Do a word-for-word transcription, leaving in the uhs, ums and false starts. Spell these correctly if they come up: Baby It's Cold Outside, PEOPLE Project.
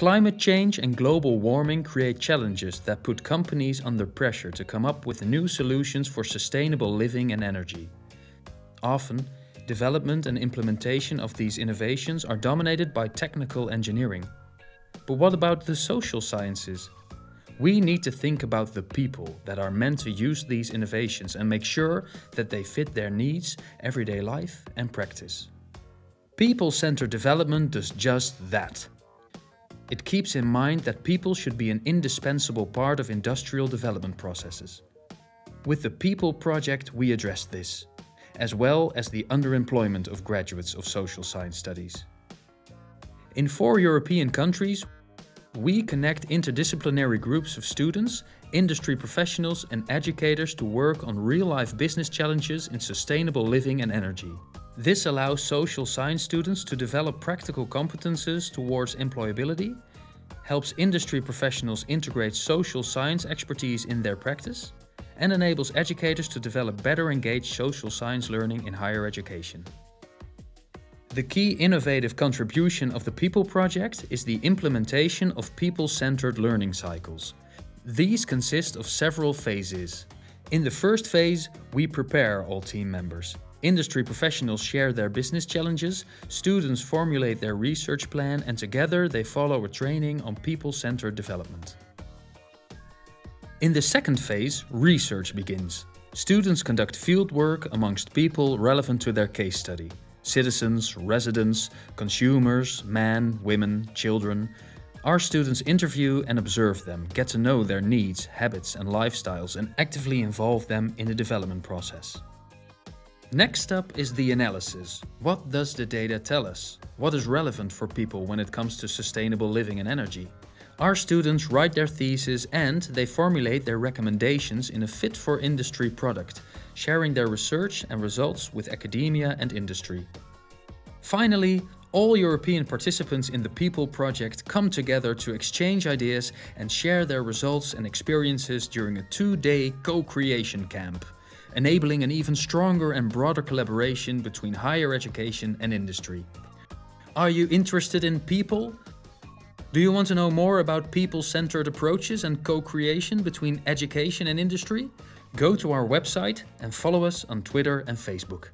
Climate change and global warming create challenges that put companies under pressure to come up with new solutions for sustainable living and energy. Often, development and implementation of these innovations are dominated by technical engineering. But what about the social sciences? We need to think about the people that are meant to use these innovations and make sure that they fit their needs, everyday life and practice. People-centered development does just that. It keeps in mind that people should be an indispensable part of industrial development processes. With the PEOPLE Project, we address this, as well as the underemployment of graduates of social science studies. In four European countries, we connect interdisciplinary groups of students, industry professionals and educators to work on real-life business challenges in sustainable living and energy. This allows social science students to develop practical competences towards employability, helps industry professionals integrate social science expertise in their practice, and enables educators to develop better engaged social science learning in higher education. The key innovative contribution of the PEOPLE Project is the implementation of people-centered learning cycles. These consist of several phases. In the first phase, we prepare all team members. Industry professionals share their business challenges, students formulate their research plan, and together they follow a training on people-centered development. In the second phase, research begins. Students conduct fieldwork amongst people relevant to their case study. Citizens, residents, consumers, men, women, children. Our students interview and observe them, get to know their needs, habits and lifestyles and actively involve them in the development process. Next up is the analysis. What does the data tell us? What is relevant for people when it comes to sustainable living and energy? Our students write their thesis and they formulate their recommendations in a fit-for-industry product, sharing their research and results with academia and industry. Finally, all European participants in the PEOPLE Project come together to exchange ideas and share their results and experiences during a two-day co-creation camp, enabling an even stronger and broader collaboration between higher education and industry. Are you interested in PEOPLE? Do you want to know more about people-centered approaches and co-creation between education and industry? Go to our website and follow us on Twitter and Facebook.